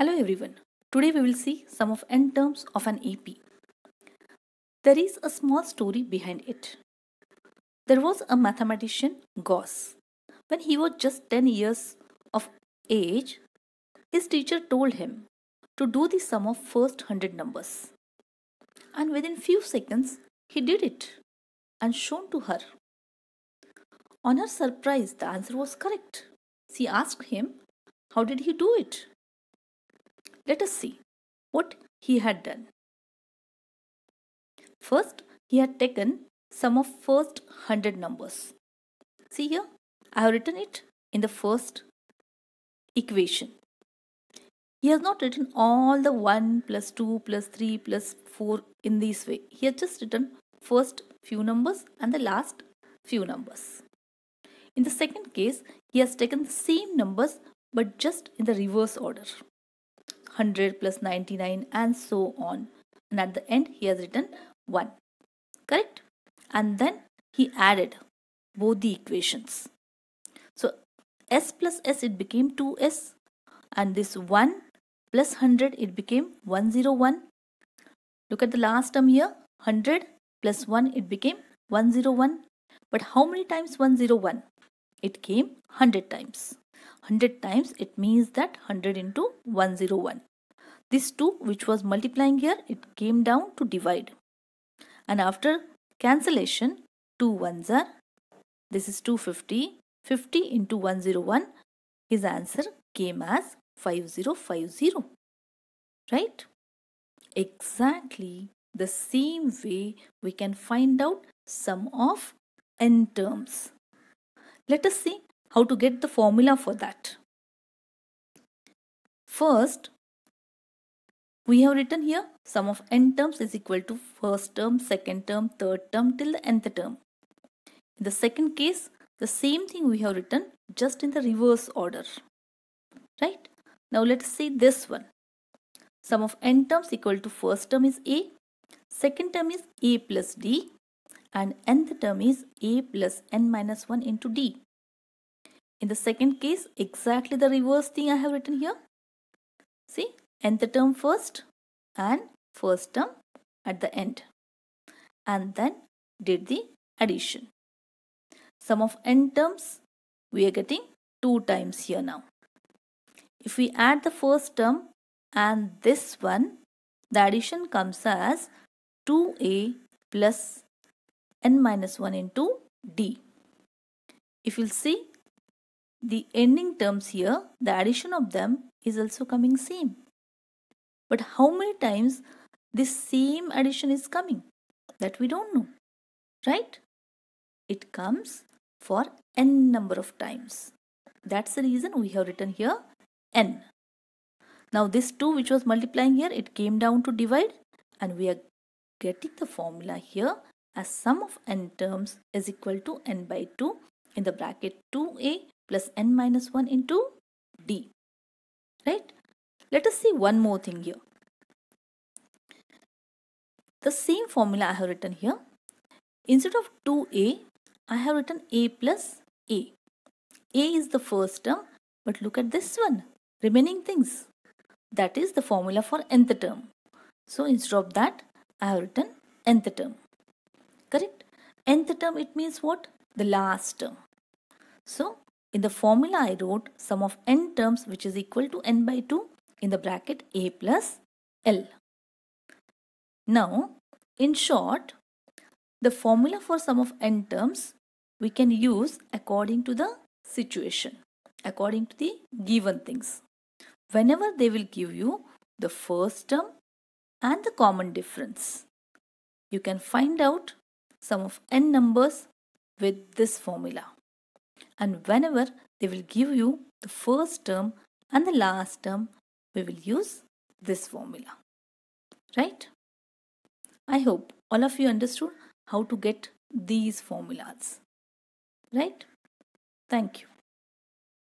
Hello everyone, today we will see sum of n terms of an AP. There is a small story behind it. There was a mathematician Gauss. When he was just 10 years of age, his teacher told him to do the sum of first 100 numbers. And within few seconds, he did it and shown to her. On her surprise, the answer was correct. She asked him, how did he do it? Let us see what he had done. First, he had taken sum of first 100 numbers. See here, I have written it in the first equation. He has not written all the 1 plus 2 plus 3 plus 4 in this way. He has just written first few numbers and the last few numbers. In the second case, he has taken the same numbers but just in the reverse order. 100 plus 99 and so on, and at the end he has written 1, correct? And then he added both the equations. So s plus s, it became 2s, and this 1 plus 100, it became 101. Look at the last term here, 100 plus 1, it became 101. But how many times 101? It came 100 times. 100 times, it means that 100 into 101. This 2 which was multiplying here, it came down to divide. And after cancellation, 2 ones are, this is 250, 50 into 101, his answer came as 5050. Right? Exactly the same way we can find out sum of n terms. Let us see how to get the formula for that. First, we have written here sum of n terms is equal to first term, second term, third term till the nth term. In the second case, the same thing we have written, just in the reverse order. Right? Now let's see this one. Sum of n terms equal to first term is a, second term is a plus d, and nth term is a plus n minus 1 into d. In the second case, exactly the reverse thing I have written here. See, nth term first and first term at the end. And then did the addition. Sum of n terms, we are getting 2 times here now. If we add the first term and this one, the addition comes as 2a plus n minus 1 into d. If you'll see, the ending terms here, the addition of them is also coming same. But how many times this same addition is coming? That we don't know. Right? It comes for n number of times. That's the reason we have written here n. Now this 2 which was multiplying here, it came down to divide. And we are getting the formula here as sum of n terms is equal to n by 2 in the bracket 2a plus n minus 1 into d. Right? Let us see one more thing here. The same formula I have written here. Instead of 2a, I have written a plus a. A is the first term, but look at this one, remaining things. That is the formula for nth term. So instead of that, I have written nth term. Correct? Nth term, it means what? The last term. So in the formula I wrote sum of n terms which is equal to n by 2 in the bracket a plus l. Now in short, the formula for sum of n terms we can use according to the situation, according to the given things. Whenever they will give you the first term and the common difference, you can find out sum of n numbers with this formula. And whenever they will give you the first term and the last term, we will use this formula. Right? I hope all of you understood how to get these formulas. Right? Thank you.